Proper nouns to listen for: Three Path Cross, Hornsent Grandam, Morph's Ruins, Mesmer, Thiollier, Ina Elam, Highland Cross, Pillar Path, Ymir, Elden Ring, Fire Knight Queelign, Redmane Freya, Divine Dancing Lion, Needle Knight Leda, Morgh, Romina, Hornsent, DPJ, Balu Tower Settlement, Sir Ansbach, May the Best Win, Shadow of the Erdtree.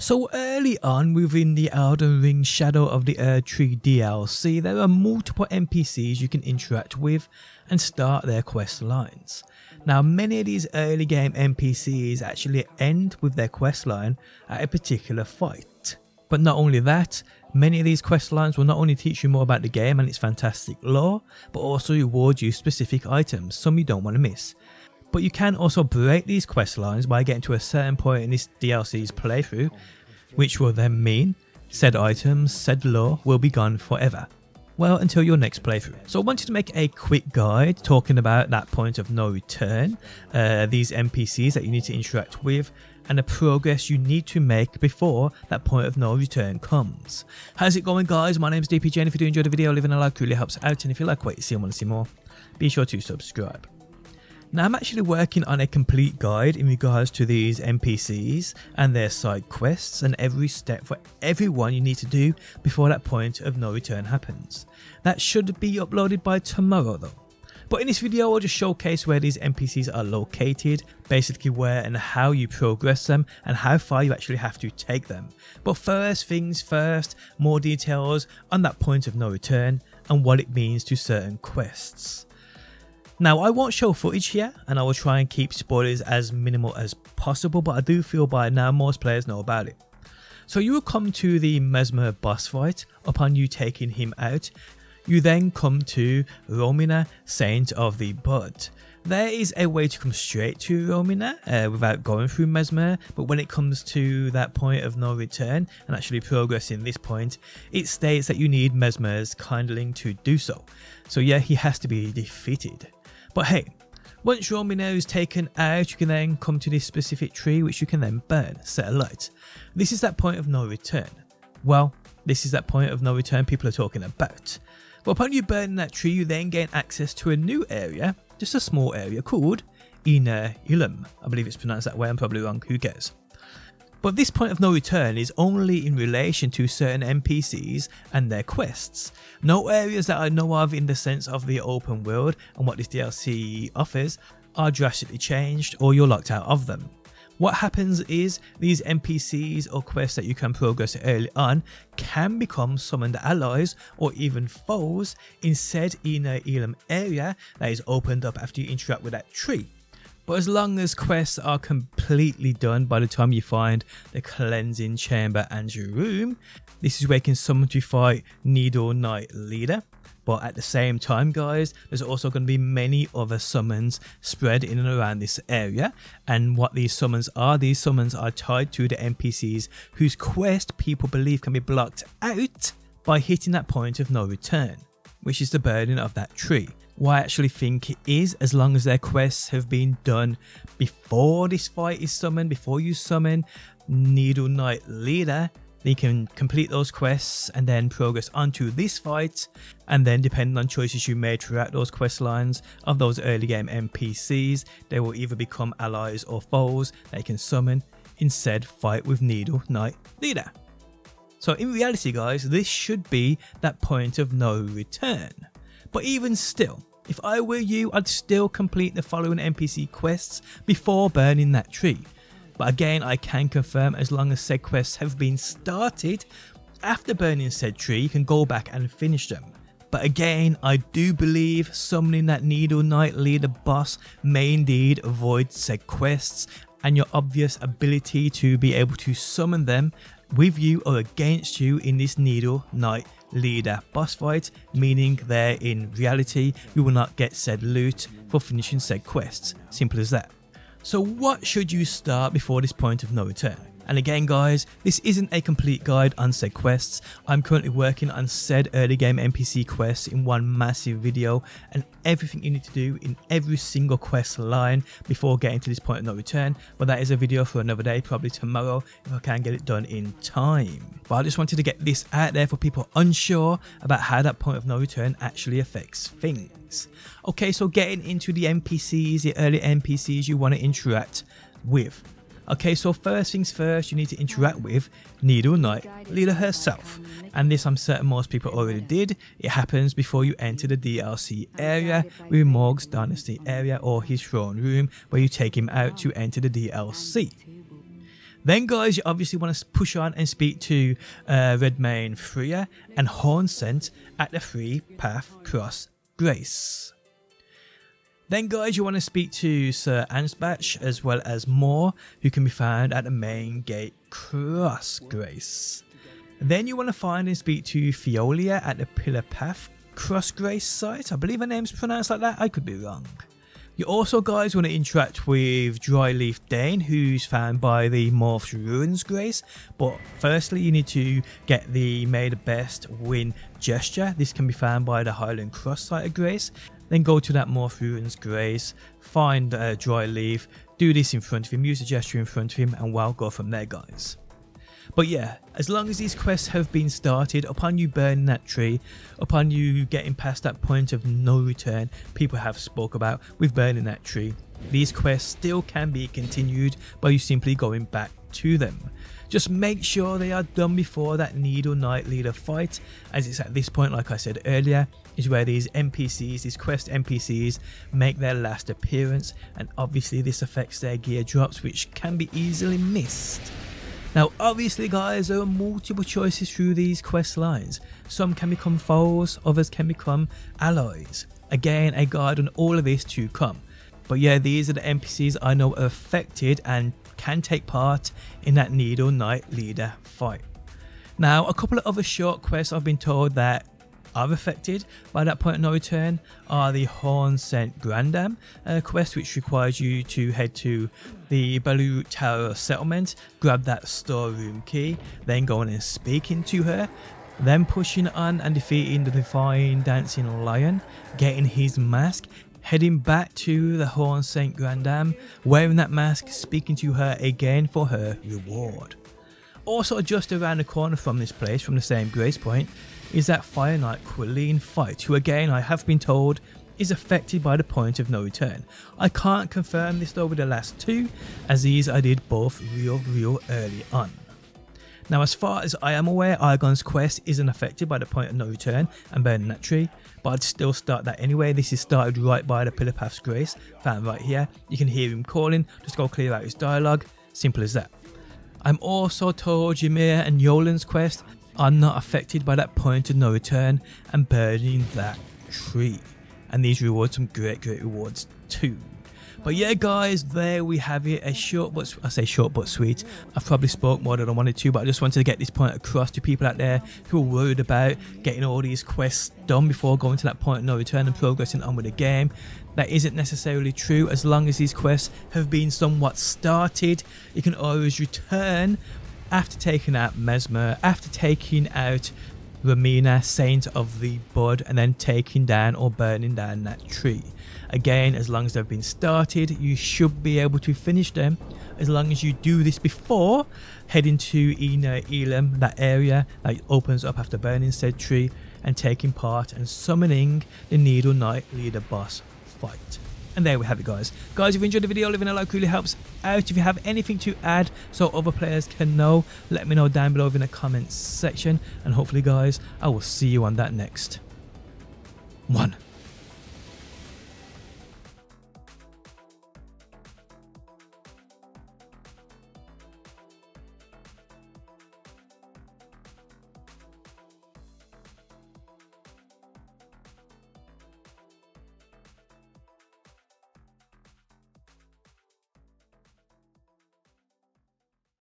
So early on within the Elden Ring Shadow of the Erdtree DLC, there are multiple NPCs you can interact with and start their quest lines. Now many of these early game NPCs actually end with their quest line at a particular fight. But not only that, many of these quest lines will not only teach you more about the game and its fantastic lore, but also reward you specific items, some you don't want to miss. But you can also break these quest lines by getting to a certain point in this DLC's playthrough, which will then mean said items, said lore will be gone forever. Well, until your next playthrough. So I wanted to make a quick guide talking about that point of no return, these NPCs that you need to interact with, and the progress you need to make before that point of no return comes. How's it going, guys? My name is DPJ, and if you do enjoy the video, leaving a like really helps out, and if you like what you see and want to see more, be sure to subscribe. Now I'm actually working on a complete guide in regards to these NPCs and their side quests and every step for everyone you need to do before that point of no return happens. That should be uploaded by tomorrow though. But in this video I'll just showcase where these NPCs are located, basically where and how you progress them and how far you actually have to take them. But first things first, more details on that point of no return and what it means to certain quests. Now I won't show footage here and I will try and keep spoilers as minimal as possible, but I do feel by now most players know about it. So you will come to the Mesmer boss fight. Upon you taking him out, you then come to Romina, Saint of the Bud. There is a way to come straight to Romina without going through Mesmer, but when it comes to that point of no return and actually progressing this point, it states that you need Mesmer's kindling to do so. So yeah, he has to be defeated. But hey, once Romina is taken out, you can then come to this specific tree which you can then burn, set alight. This is that point of no return. Well, this is that point of no return people are talking about. But upon you burning that tree, you then gain access to a new area, just a small area called Ina Elam. I believe it's pronounced that way, I'm probably wrong, who cares. But this point of no return is only in relation to certain NPCs and their quests. No areas that I know of in the sense of the open world and what this DLC offers are drastically changed or you're locked out of them. What happens is these NPCs or quests that you can progress early on can become summoned allies or even foes in said Ina Elam area that is opened up after you interact with that tree. But as long as quests are completely done by the time you find the cleansing chamber and your room, this is where you can summon to fight Needle Knight Leda. But at the same time guys, there's also going to be many other summons spread in and around this area, and what these summons are tied to the NPCs whose quest people believe can be blocked out by hitting that point of no return, which is the burden of that tree. What I actually think it is, as long as their quests have been done before this fight is summoned, before you summon Needle Knight Leda, then you can complete those quests and then progress onto this fight, and then depending on choices you made throughout those quest lines of those early game NPCs, they will either become allies or foes that you can summon in said fight with Needle Knight Leda. So in reality guys, this should be that point of no return. But even still, if I were you, I'd still complete the following NPC quests before burning that tree. But again, I can confirm as long as said quests have been started, after burning said tree, you can go back and finish them. But again, I do believe summoning that Needle Knight Leda boss may indeed avoid said quests, and your obvious ability to be able to summon them with you or against you in this Needle Knight Leda boss fight, meaning there in reality you will not get said loot for finishing said quests. Simple as that. So what should you start before this point of no return? And again guys, this isn't a complete guide on said quests. I'm currently working on said early game NPC quests in one massive video, and everything you need to do in every single quest line before getting to this point of no return. But that is a video for another day, probably tomorrow if I can get it done in time. But I just wanted to get this out there for people unsure about how that point of no return actually affects things. Okay, so getting into the NPCs, the early NPCs you want to interact with. Okay, so first things first, you need to interact with Needle Knight Leda herself. And this I'm certain most people already did. It happens before you enter the DLC area with Morgh's Dynasty area or his throne room, where you take him out to enter the DLC. Then, guys, you obviously want to push on and speak to Redmane Freya and Hornsent at the Three Path Cross Grace. Then, guys, you want to speak to Sir Ansbach as well as Moore, who can be found at the Main Gate Cross Grace. Then you want to find and speak to Thiollier at the Pillar Path Cross Grace site. I believe her name's pronounced like that. I could be wrong. You also, guys, want to interact with Dryleaf Dane, who's found by the Morph's Ruins Grace. But firstly, you need to get the May the Best Win gesture. This can be found by the Highland Cross site of Grace. Then go to that Morph's Ruins Grace, find Dryleaf, do this in front of him, use the gesture in front of him, and well, go from there, guys. But yeah, as long as these quests have been started, upon you burning that tree, upon you getting past that point of no return people have spoke about with burning that tree, these quests still can be continued by you simply going back to them. Just make sure they are done before that Needle Knight Leda fight, as it's at this point, like I said earlier, is where these NPCs, these quest NPCs, make their last appearance, and obviously this affects their gear drops, which can be easily missed. Now obviously, guys, there are multiple choices through these quest lines. Some can become foes, others can become allies. Again, a guide on all of this to come. But yeah, these are the NPCs I know are affected and can take part in that Needle Knight Leda fight. Now, a couple of other short quests I've been told that are affected by that point of no return are the Hornsent Grandam quest, which requires you to head to the Balu Tower Settlement, grab that storeroom key, then going and speaking to her, then pushing on and defeating the Divine Dancing Lion, getting his mask, heading back to the Hornsent Grandam, wearing that mask, speaking to her again for her reward. Also, just around the corner from this place, from the same grace point, is that Fire Knight Queelign fight, who again I have been told is affected by the point of no return. I can't confirm this though with the last two, as these I did both real early on. Now, as far as I am aware, Argon's quest isn't affected by the point of no return and burning that tree, but I'd still start that anyway. This is started right by the Pillar Path's Grace, found right here. You can hear him calling, just go clear out his dialogue, simple as that. I'm also told Ymir and Yolan's quest are not affected by that point of no return and burning that tree. And these rewards, some great rewards too. But yeah, guys, there we have it. A short but, I say short but sweet. I've probably spoke more than I wanted to, but I just wanted to get this point across to people out there who are worried about getting all these quests done before going to that point of no return and progressing on with the game. That isn't necessarily true. As long as these quests have been somewhat started, you can always return after taking out Mesmer, after taking out Romina, Saint of the Bud, and then taking down or burning down that tree. Again, as long as they've been started, you should be able to finish them, as long as you do this before heading to Ina Elam, that area that opens up after burning said tree and taking part and summoning the Needle Knight Leda boss fight. And there we have it, guys. Guys, if you enjoyed the video, leaving a like really helps out. If you have anything to add so other players can know, let me know down below in the comments section. And hopefully, guys, I will see you on that next one.